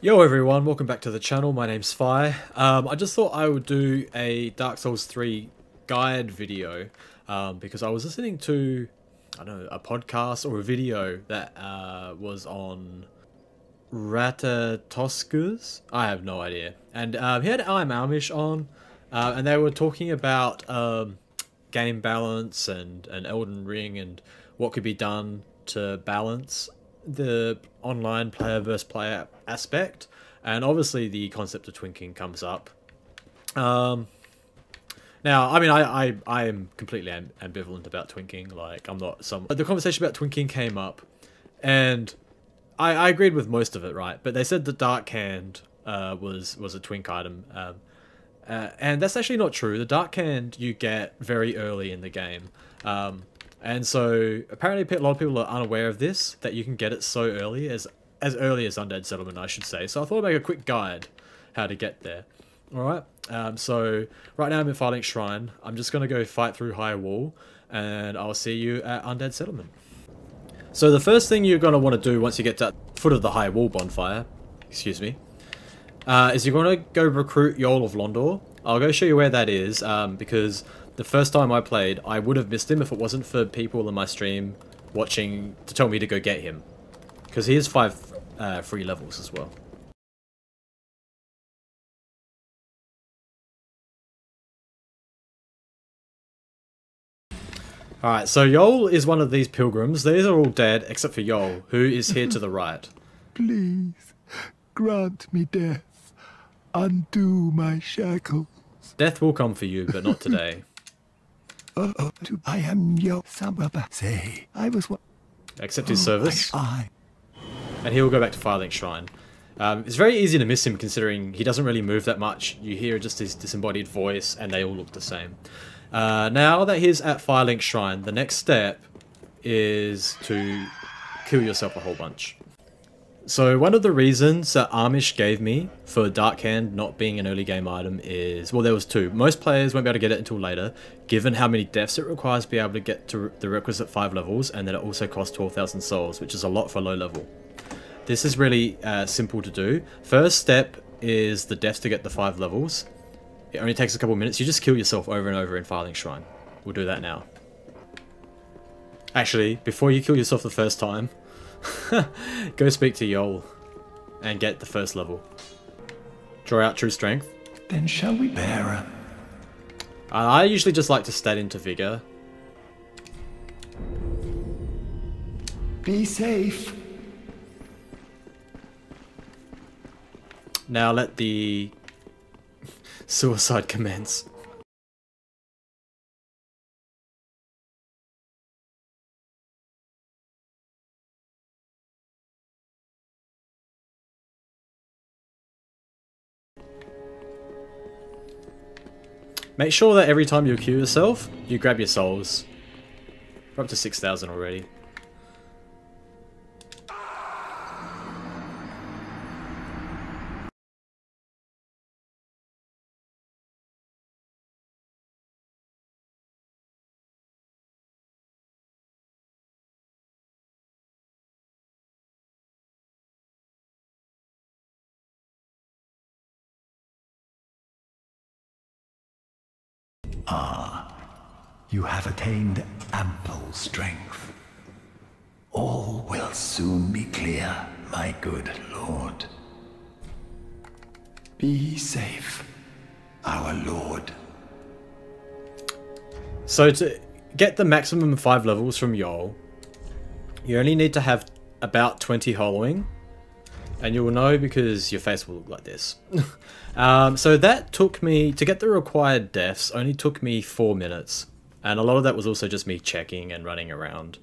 Yo everyone, welcome back to the channel. My name's Fi. I just thought I would do a Dark Souls 3 guide video because I was listening to, I don't know, a podcast or a video that was on Ratatoskr. I have no idea. And he had iamamish on and they were talking about game balance and Elden Ring and what could be done to balance the online player versus player aspect, and obviously the concept of twinking comes up. Now, I mean, I am completely ambivalent about twinking. Like, I'm not some... The conversation about twinking came up, and I agreed with most of it, right? But they said the Dark Hand was a twink item, and that's actually not true. The Dark Hand you get very early in the game. And so apparently a lot of people are unaware of this, that you can get it so early as Undead Settlement, I should say. So I thought I'd make a quick guide how to get there. Alright, so right now I'm in Firelink Shrine. I'm just going to go fight through High Wall, and I'll see you at Undead Settlement. So the first thing you're going to want to do once you get to the foot of the High Wall bonfire, excuse me, is you're going to go recruit Yoel of Londor. I'll go show you where that is, because the first time I played, I would have missed him if it wasn't for people in my stream watching to tell me to go get him. Because he has 5 free levels as well. Alright, so Yoel is one of these pilgrims. These are all dead except for Yoel, who is here to the right. Please, grant me death. Undo my shackles. Death will come for you, but not today. I am your Samraba. Say, I was one. Accept his service. And he will go back to Firelink Shrine. It's very easy to miss him considering he doesn't really move that much. You hear just his disembodied voice, and they all look the same. Now that he's at Firelink Shrine, the next step is to kill yourself a whole bunch. So one of the reasons that Amish gave me for Dark Hand not being an early game item is, well, there was two. Most players won't be able to get it until later, given how many deaths it requires to be able to get to the requisite 5 levels, and that it also costs 12,000 souls, which is a lot for low level. This is really simple to do. First step is the deaths to get the 5 levels. It only takes a couple of minutes. You just kill yourself over and over in Firelink Shrine. We'll do that now. Actually, before you kill yourself the first time, go speak to Yoel and get the first level. Draw out true strength. Then shall we bear him? I usually just like to stat into vigor. Be safe. Now let the suicide commence. Make sure that every time you queue yourself, you grab your souls. We're up to 6,000 already. You have attained ample strength. All will soon be clear, my good lord. Be safe, our lord. So to get the maximum 5 levels from Yoel, you only need to have about 20 hollowing, and you will know because your face will look like this. So that took me, to get the required deaths, only took me 4 minutes. And a lot of that was also just me checking and running around.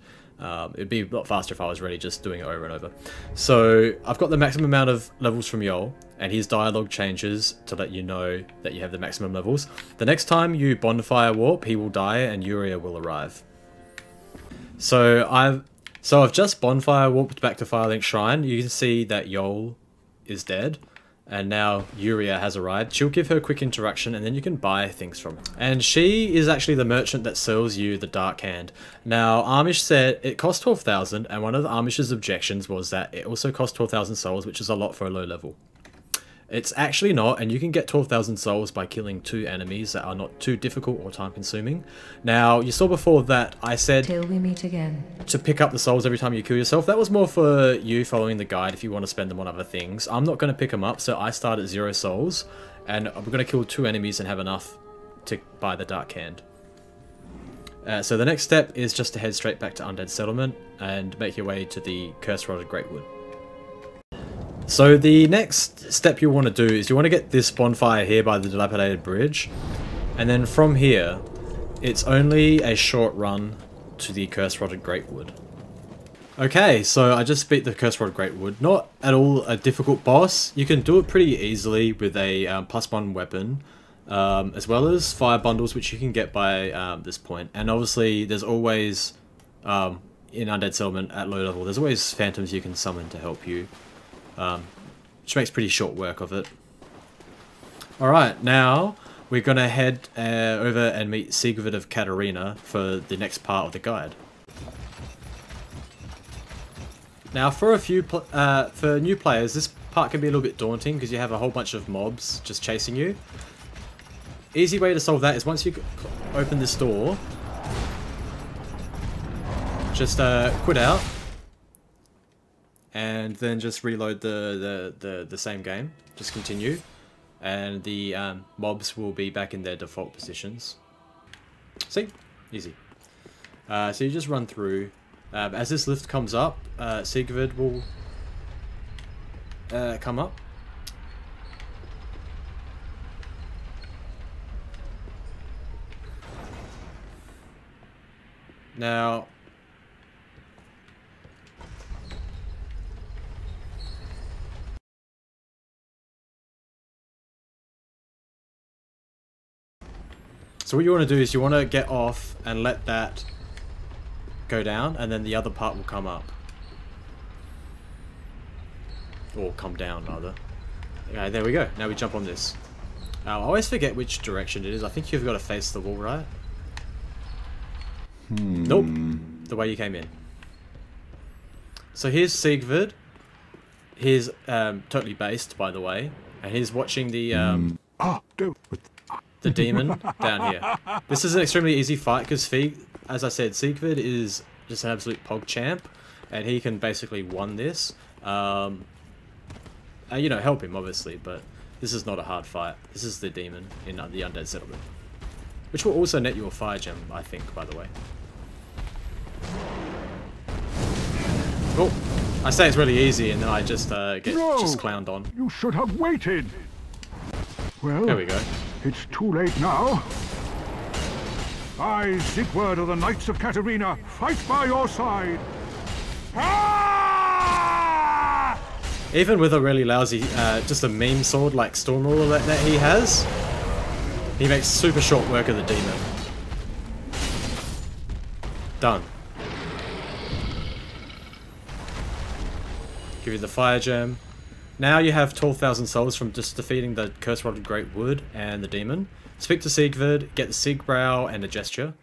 It'd be a lot faster if I was really just doing it over and over. So I've got the maximum amount of levels from Yoel, and his dialogue changes to let you know that you have the maximum levels. The next time you bonfire warp, he will die and Yuria will arrive. So I've just bonfire warped back to Firelink Shrine. You can see that Yoel is dead, And now Yuria has arrived. She'll give her quick interaction and then you can buy things from her. And she is actually the merchant that sells you the Dark Hand. Now Amish said it cost 12,000 and one of the Amish's objections was that it also cost 12,000 souls, which is a lot for a low level. It's actually not, and you can get 12,000 souls by killing 2 enemies that are not too difficult or time consuming. Now, you saw before that I said till we meet again to pick up the souls every time you kill yourself. That was more for you following the guide if you want to spend them on other things. I'm not going to pick them up, so I start at 0 souls, and I'm going to kill 2 enemies and have enough to buy the Dark Hand. So the next step is just to head straight back to Undead Settlement and make your way to the Curse-Rotted Greatwood. So the next step you want to do is you want to get this bonfire here by the dilapidated bridge, and then from here it's only a short run to the Curse-Rotted Greatwood. Okay, so I just beat the Curse-Rotted Greatwood. Not at all a difficult boss. You can do it pretty easily with a +1 weapon, as well as fire bundles which you can get by this point. And obviously there's always, in Undead Settlement at low level, there's always phantoms you can summon to help you. Which makes pretty short work of it. Alright, now we're going to head over and meet Siegward of Catarina for the next part of the guide. Now for new players, this part can be a little bit daunting because you have a whole bunch of mobs just chasing you. Easy way to solve that is once you open this door, just quit out. And then just reload the same game. Just continue. And the mobs will be back in their default positions. See? Easy. So you just run through. As this lift comes up, Sigurd will come up. Now... so what you want to do is you want to get off and let that go down, and then the other part will come up. Or come down, rather. Okay, there we go. Now we jump on this. I always forget which direction it is. I think you've got to face the wall, right? Hmm. Nope. The way you came in. So here's Siegward. He's totally based, by the way. And he's watching the... the demon down here. This is an extremely easy fight because, as I said, Siegward is just an absolute pog champ, and he can basically win this. And, you know, help him obviously, but this is not a hard fight. This is the demon in the Undead Settlement, which will also net you a fire gem, I think. By the way, oh, I say it's really easy, and then I just get clowned on. You should have waited. Well, there we go. It's too late now. I, Siegward of the Knights of Catarina, fight by your side. Ah! Even with a really lousy, just a meme sword like Storm Roller that he has, he makes super short work of the demon. Done. Give you the fire gem. Now you have 12,000 souls from just defeating the Curse-Rotted Greatwood and the demon. Speak to Siegward, get the Siegbräu and a gesture.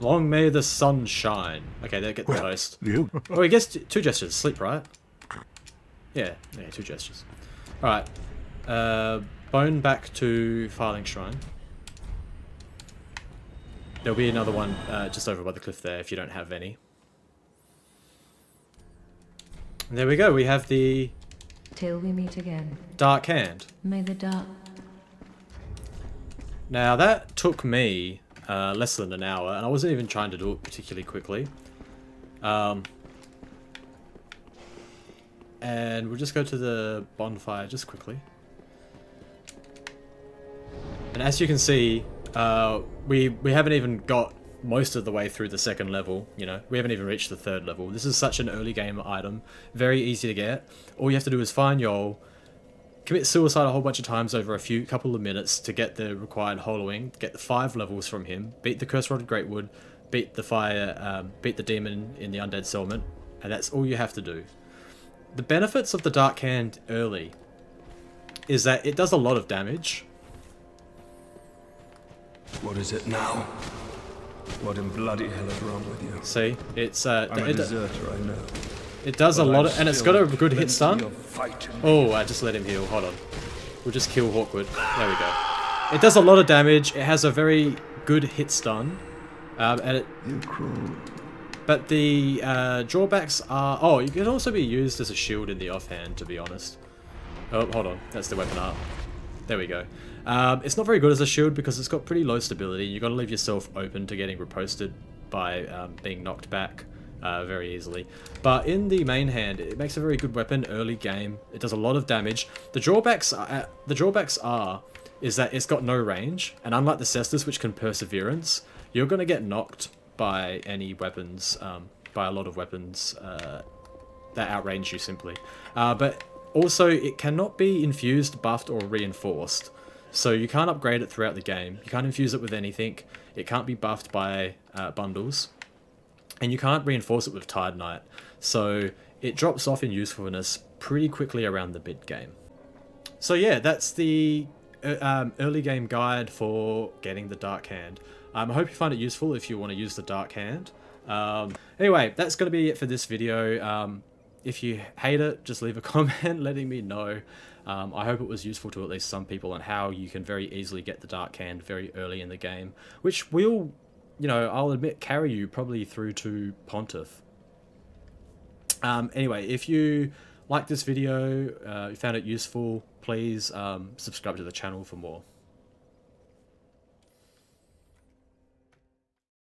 Long may the sun shine. Okay, there, get the toast. Oh, I guess 2 gestures. Sleep, right? Yeah, yeah, 2 gestures. Alright. Bone back to Firelink Shrine. There'll be another one just over by the cliff there if you don't have any. There we go, we have the till we meet again. Dark Hand. May the dark. Now that took me less than an hour, and I wasn't even trying to do it particularly quickly. And we'll just go to the bonfire just quickly. And as you can see, we haven't even got most of the way through the second level, you know. We haven't even reached the third level. This is such an early game item. Very easy to get. All you have to do is find Yoel, commit suicide a whole bunch of times over a couple of minutes to get the required hollowing, get the 5 levels from him, beat the Curse-Rotted Greatwood, beat the demon in the Undead Settlement, and that's all you have to do. The benefits of the Dark Hand early is that it does a lot of damage. What is it now? What in bloody hell is wrong with you? See, it's I'm a deserter, I know. It does a lot of, and it's got a good hit stun. Oh, I just let him heal. Hold on, we'll just kill Hawkwood. There we go. It does a lot of damage. It has a very good hit stun, and it. You're cruel. But the drawbacks are, oh, you can also be used as a shield in the offhand, to be honest. Oh, hold on, that's the weapon art. There we go. It's not very good as a shield because it's got pretty low stability. You've got to leave yourself open to getting riposted by being knocked back very easily. But in the main hand, it makes a very good weapon early game. It does a lot of damage. The drawbacks are, is that it's got no range, and unlike the Cestus, which can perseverance, you're going to get knocked by any weapons, by a lot of weapons that outrange you simply. But also it cannot be infused, buffed or reinforced. So you can't upgrade it throughout the game. You can't infuse it with anything. It can't be buffed by bundles. And you can't reinforce it with Tide Knight. So it drops off in usefulness pretty quickly around the mid game. So yeah, that's the early game guide for getting the Dark Hand. I hope you find it useful if you want to use the Dark Hand. Anyway, that's going to be it for this video. If you hate it, just leave a comment letting me know. I hope it was useful to at least some people on how you can very easily get the Dark Hand very early in the game, which will, you know, I'll admit, carry you probably through to Pontiff. Anyway, if you like this video, you found it useful, please subscribe to the channel for more.